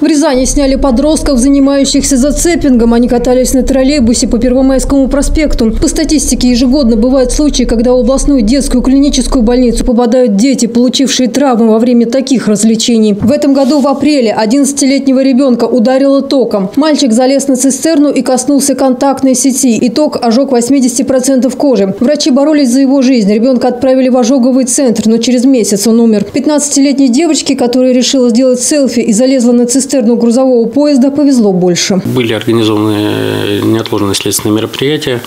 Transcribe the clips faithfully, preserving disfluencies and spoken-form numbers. В Рязани сняли подростков, занимающихся зацепингом. Они катались на троллейбусе по Первомайскому проспекту. По статистике, ежегодно бывают случаи, когда в областную детскую клиническую больницу попадают дети, получившие травмы во время таких развлечений. В этом году в апреле одиннадцатилетнего ребенка ударило током. Мальчик залез на цистерну и коснулся контактной сети. Итог – ожог восьмидесяти процентов кожи. Врачи боролись за его жизнь. Ребенка отправили в ожоговый центр, но через месяц он умер. пятнадцатилетней девочке, которая решила сделать селфи и залезла на цистерну, грузового поезда, повезло больше. Были организованы неотложные следственные мероприятия,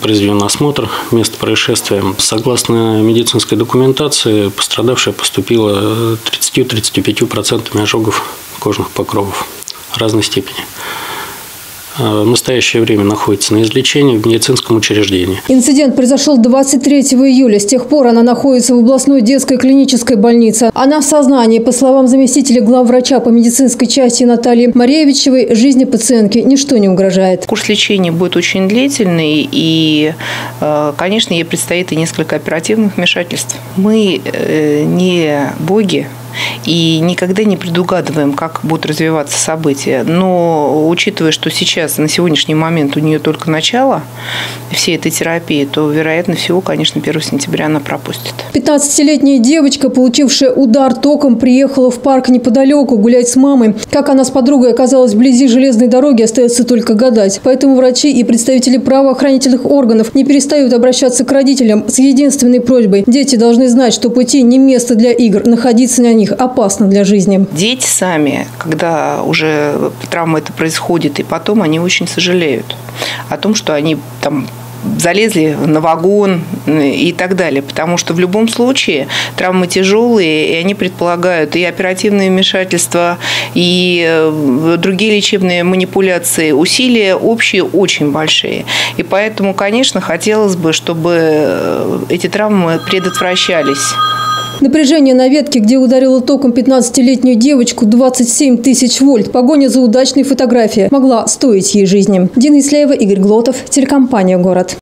произведен осмотр места происшествия. Согласно медицинской документации, пострадавшая поступила тридцатью-тридцатью пятью процентами ожогов кожных покровов разной степени. В настоящее время находится на излечении в медицинском учреждении. Инцидент произошел двадцать третьего июля. С тех пор она находится в областной детской клинической больнице. Она в сознании. По словам заместителя главврача по медицинской части Натальи Мареевичевой, жизни пациентки ничто не угрожает. Курс лечения будет очень длительный и, конечно, ей предстоит и несколько оперативных вмешательств. Мы не боги. И никогда не предугадываем, как будут развиваться события. Но учитывая, что сейчас, на сегодняшний момент у нее только начало всей этой терапии, то, вероятно, всего, конечно, первого сентября она пропустит. пятнадцатилетняя девочка, получившая удар током, приехала в парк неподалеку гулять с мамой. Как она с подругой оказалась вблизи железной дороги, остается только гадать. Поэтому врачи и представители правоохранительных органов не перестают обращаться к родителям с единственной просьбой. Дети должны знать, что пути не место для игр, находиться на них опасно для жизни. Дети сами, когда уже травма это происходит, и потом они очень сожалеют о том, что они там залезли на вагон и так далее. Потому что в любом случае травмы тяжелые, и они предполагают и оперативные вмешательства, и другие лечебные манипуляции. Усилия общие очень большие. И поэтому, конечно, хотелось бы, чтобы эти травмы предотвращались. Напряжение на ветке, где ударило током пятнадцатилетнюю девочку, двадцать семь тысяч вольт. Погоня за удачной фотографией могла стоить ей жизни. Дина Исляева, Игорь Глотов, телекомпания «Город».